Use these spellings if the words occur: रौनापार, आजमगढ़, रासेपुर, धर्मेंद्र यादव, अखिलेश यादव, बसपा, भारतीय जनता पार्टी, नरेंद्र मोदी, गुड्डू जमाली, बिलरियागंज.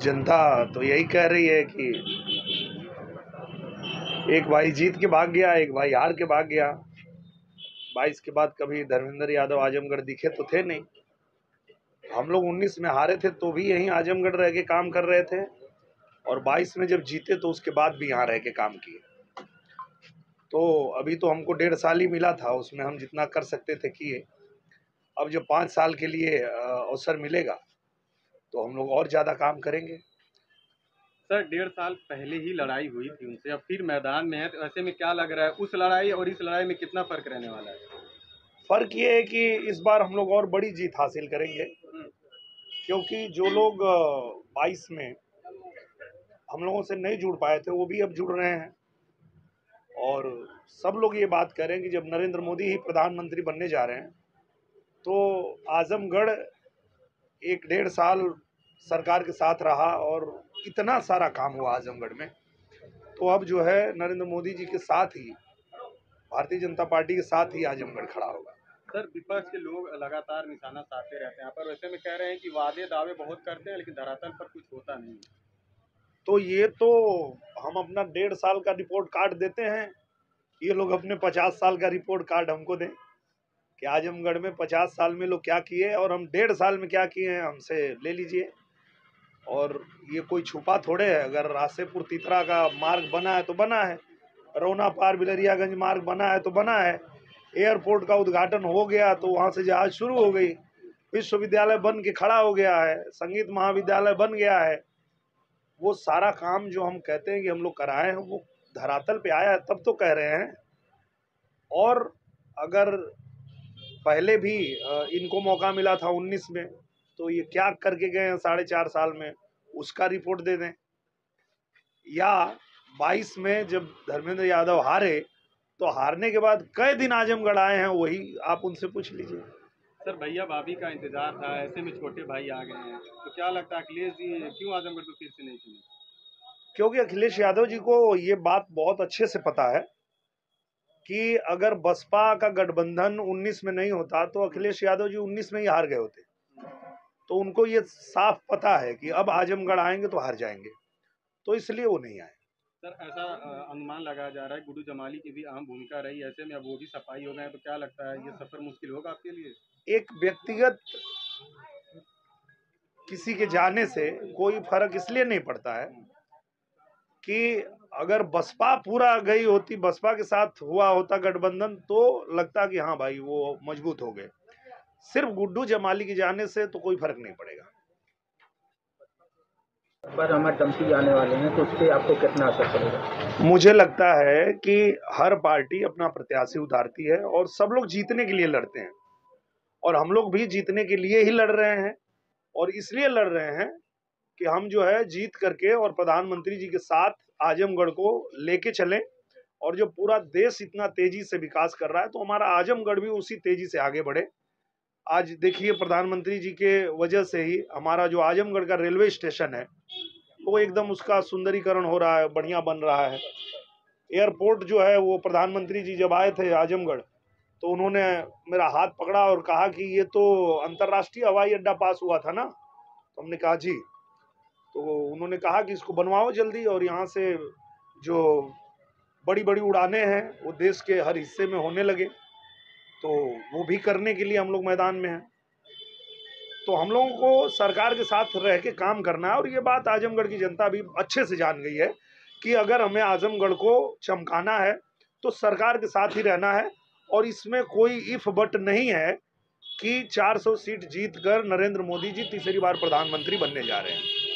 जनता तो यही कह रही है कि एक भाई जीत के भाग गया, एक भाई हार के भाग गया। 22 के बाद कभी धर्मेंद्र यादव आजमगढ़ दिखे तो थे नहीं। हम लोग 19 में हारे थे तो भी यहीं आजमगढ़ रह के काम कर रहे थे, और 22 में जब जीते तो उसके बाद भी यहाँ रह के काम किए। तो अभी तो हमको 1.5 साल ही मिला था, उसमें हम जितना कर सकते थे किए। अब जब 5 साल के लिए अवसर मिलेगा तो हम लोग और ज़्यादा काम करेंगे। सर, 1.5 साल पहले ही लड़ाई हुई थी उनसे, अब फिर मैदान में है, तो ऐसे में क्या लग रहा है? उस लड़ाई और इस लड़ाई में कितना फ़र्क रहने वाला है? फ़र्क ये है कि इस बार हम लोग और बड़ी जीत हासिल करेंगे, क्योंकि जो लोग 22 में हम लोगों से नहीं जुड़ पाए थे वो भी अब जुड़ रहे हैं। और सब लोग ये बात करें कि जब नरेंद्र मोदी ही प्रधानमंत्री बनने जा रहे हैं तो आजमगढ़ 1.5 साल सरकार के साथ रहा और इतना सारा काम हुआ आजमगढ़ में। तो अब जो है नरेंद्र मोदी जी के साथ ही, भारतीय जनता पार्टी के साथ ही आजमगढ़ खड़ा होगा। सर, विपक्ष के लोग लगातार निशाना साधते रहते हैं, पर वैसे में कह रहे हैं कि वादे दावे बहुत करते हैं लेकिन धरातल पर कुछ होता नहीं। तो ये तो हम अपना 1.5 साल का रिपोर्ट कार्ड देते हैं, ये लोग अपने 50 साल का रिपोर्ट कार्ड हमको दें कि आजमगढ़ में 50 साल में लोग क्या किए और हम 1.5 साल में क्या किए हैं, हमसे ले लीजिए। और ये कोई छुपा थोड़े है, अगर रासेपुर तितरा का मार्ग बना है तो बना है, रौनापार बिलरियागंज मार्ग बना है तो बना है, एयरपोर्ट का उद्घाटन हो गया तो वहाँ से जहाज शुरू हो गई, विश्वविद्यालय बन के खड़ा हो गया है, संगीत महाविद्यालय बन गया है। वो सारा काम जो हम कहते हैं कि हम लोग कराए हैं वो धरातल पे आया है तब तो कह रहे हैं। और अगर पहले भी इनको मौका मिला था 19 में, तो ये क्या करके गए हैं 4.5 साल में, उसका रिपोर्ट दे दें। या 22 में जब धर्मेंद्र यादव हारे तो हारने के बाद कई दिन आजमगढ़ आए हैं, वही आप उनसे पूछ लीजिए। सर, भैया भाभी का इंतजार था, ऐसे में छोटे भाई आ गए हैं, तो क्या लगता है अखिलेश जी क्यों आजमगढ़ को फिर से नहीं चुने? क्योंकि अखिलेश यादव जी को ये बात बहुत अच्छे से पता है कि अगर बसपा का गठबंधन 19 में नहीं होता तो अखिलेश यादव जी 19 में ही हार गए होते। तो उनको ये साफ पता है कि अब आजमगढ़ आएंगे तो हार जाएंगे, तो इसलिए वो नहीं आए। सर, ऐसा अनुमान लगाया जा रहा है, गुड्डू जमाली की भी अहम भूमिका रही, ऐसे में अब वो भी सफाई हो गए हैं, तो क्या लगता है ये सफर मुश्किल होगा आपके लिए? एक व्यक्तिगत किसी के जाने से कोई फर्क इसलिए नहीं पड़ता है कि अगर बसपा पूरा गई होती, बसपा के साथ हुआ होता गठबंधन, तो लगता कि हाँ भाई वो मजबूत हो गए। सिर्फ गुड्डू जमाली के जाने से तो कोई फर्क नहीं पड़ेगा। पर हमारे टमसी आने वाले हैं, तो उससे आपको कितना असर पड़ेगा? मुझे लगता है कि हर पार्टी अपना प्रत्याशी उतारती है और सब लोग जीतने के लिए लड़ते हैं, और हम लोग भी जीतने के लिए ही लड़ रहे हैं। और इसलिए लड़ रहे हैं कि हम जो है जीत करके और प्रधानमंत्री जी के साथ आजमगढ़ को लेके चलें। और जो पूरा देश इतना तेजी से विकास कर रहा है तो हमारा आजमगढ़ भी उसी तेजी से आगे बढ़े। आज देखिए प्रधानमंत्री जी के वजह से ही हमारा जो आजमगढ़ का रेलवे स्टेशन है वो एकदम उसका सुंदरीकरण हो रहा है, बढ़िया बन रहा है। एयरपोर्ट जो है वो प्रधानमंत्री जी जब आए थे आजमगढ़ तो उन्होंने मेरा हाथ पकड़ा और कहा कि ये तो अंतर्राष्ट्रीय हवाई अड्डा पास हुआ था ना, तो हमने कहा जी। तो उन्होंने कहा कि इसको बनवाओ जल्दी, और यहाँ से जो बड़ी बड़ी उड़ानें हैं वो देश के हर हिस्से में होने लगे। तो वो भी करने के लिए हम लोग मैदान में हैं। तो हम लोगों को सरकार के साथ रह के काम करना है, और ये बात आजमगढ़ की जनता भी अच्छे से जान गई है कि अगर हमें आजमगढ़ को चमकाना है तो सरकार के साथ ही रहना है। और इसमें कोई इफ बट नहीं है कि 400 सीट जीतकर नरेंद्र मोदी जी तीसरी बार प्रधानमंत्री बनने जा रहे हैं।